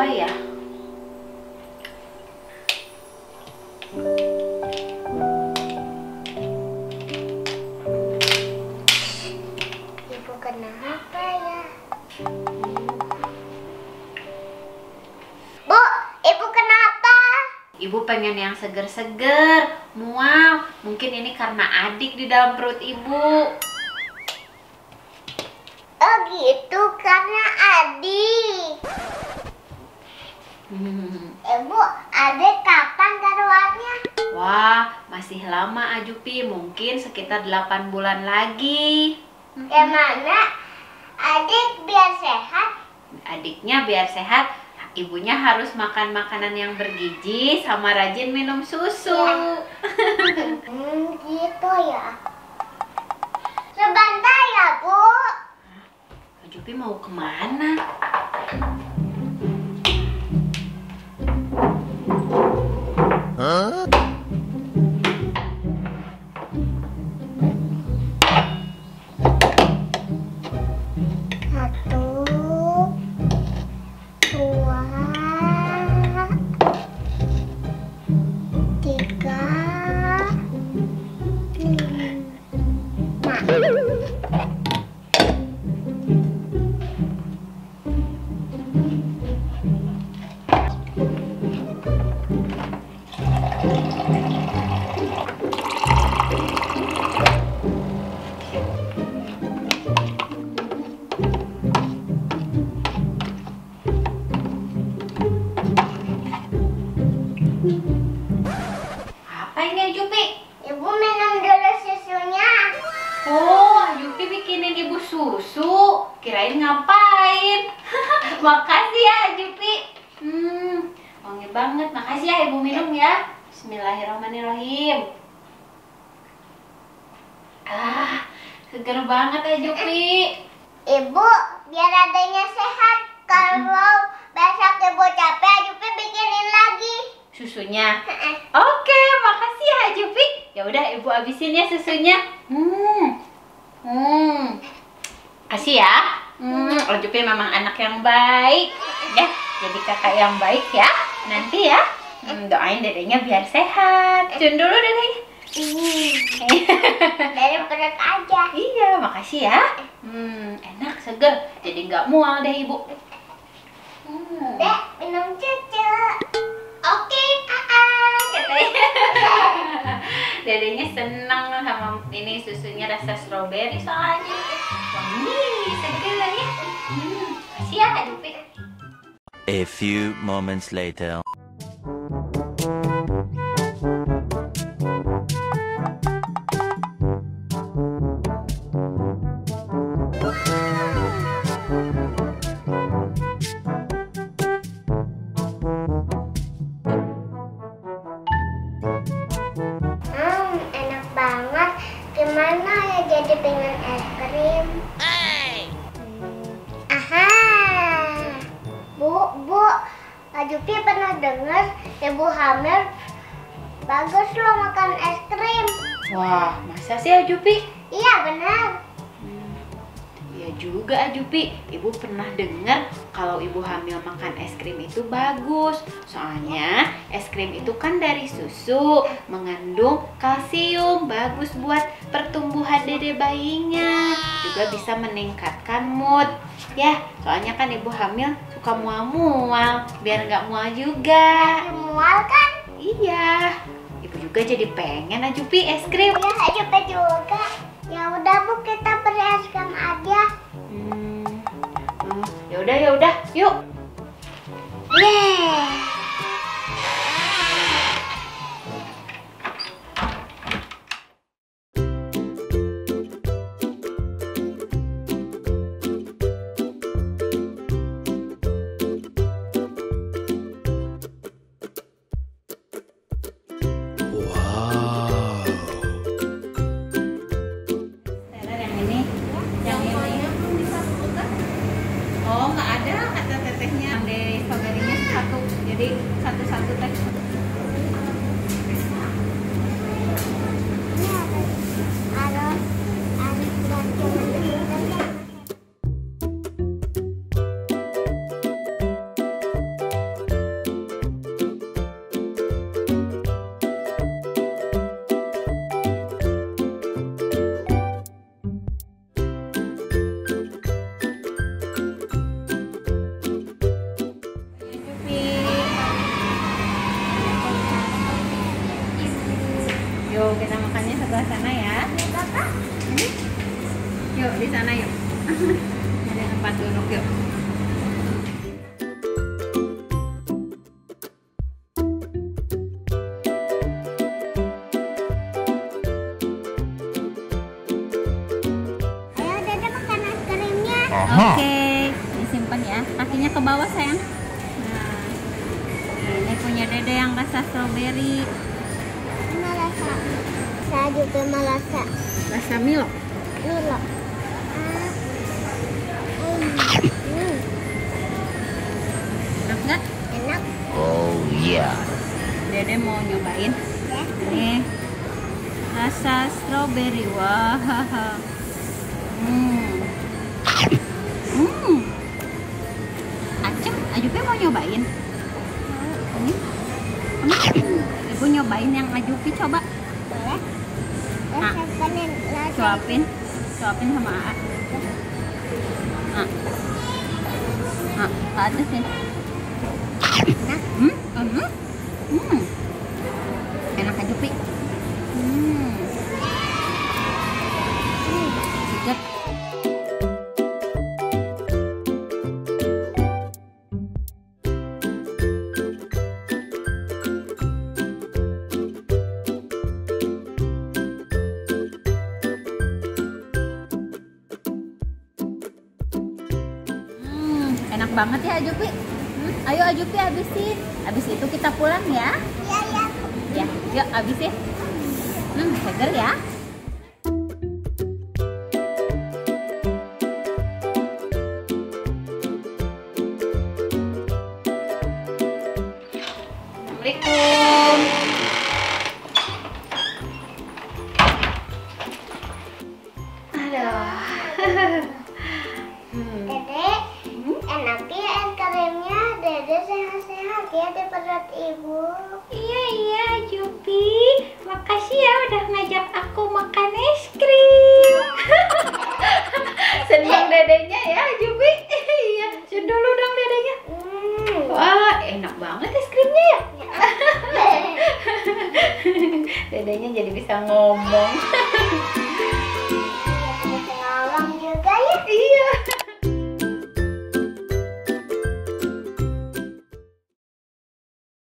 apa ya? Ibu kenapa ya? Bu, ibu kenapa? Ibu pengen yang seger-seger, mual. Mungkin ini karena adik di dalam perut ibu. Oh gitu, karena adik. Ibu, adik kapan keluarnya? Wah, masih lama Ajupi, mungkin sekitar 8 bulan lagi. Yang mana adik biar sehat? Adiknya biar sehat, ibunya harus makan makanan yang bergizi sama rajin minum susu. Ya. Gitu ya. Sebentar ya, Bu. Ajupi mau kemana? Huh? Makasih ya, Ajupi. Wangi banget. Makasih ya, Ibu minum ya. Bismillahirrahmanirrahim. Ah, seger banget Ajupi. Ibu, biar adanya sehat. Kalau besok Ibu capek, Ajupi bikinin lagi susunya. Oke, makasih ya, Ajupi. Ya udah, Ibu habisin ya susunya. Kasih ya. Ajupi memang anak yang baik ya, jadi kakak yang baik ya. Nanti ya, doain dedenya biar sehat. Cium dulu dedenya. Dari perut aja. Iya, makasih ya. Enak, seger. Jadi nggak mual deh ibu. Dek, minum cucu. Oke, katanya. Dedenya senang sama ini susunya rasa stroberi soalnya. Wangi, seger lah ya. Kasih ya, Ajupi. A few moments later. Jadi pengen es krim. Aha, bu, Ajupi pernah dengar ibu hamil bagus loh makan es krim. Wah, masa sih Ajupi? Iya benar. Iya juga Ajupi, ibu pernah dengar kalau ibu hamil makan es krim itu bagus. Soalnya es krim itu kan dari susu, mengandung kalsium, bagus buat pertumbuhan dede bayinya. Juga bisa meningkatkan mood. Ya, soalnya kan ibu hamil suka mual-mual, biar nggak mual juga. Mual kan? Iya. Ibu juga jadi pengen Ajupi es krim. Iya, Ajupi juga. Ya udah Bu, kita beli es krim aja. Ya udah, yuk. Yeah. sebelah sana ya. Yuk di sana yuk. Ada tempat duduk yuk. Ayo Dada makan es krimnya. Oke, disimpan ya. Kakinya ke bawah sayang. Nah, ini punya Dada yang rasa strawberry. Mana rasa? Saya juga mau rasa. Rasa Milo. Milo. Enak nggak? Enak. Oh iya. Dede mau nyobain. Ya. Nih rasa strawberry. Wah. Wow. Acem, Ajupnya mau nyobain. Ini. Ibu nyobain yang Ajupi coba. Boleh. Ah. Suapin, suapin sama A. Nah, ke atas ya. Enak aja, Pi. Sedap. Enak banget ya Ajupi. Ayo Ajupi habisin. Habis itu kita pulang ya. Iya ya. Ya, yuk habisin. Seger ya. Assalamualaikum. Aduh. Perut ibu. Iya iya Jupi, makasih ya udah ngajak aku makan es krim. Senang dadanya ya Jupi. Iya, cium dulu dong dadanya. Wah enak banget es krimnya ya. Dadanya jadi bisa ngomong.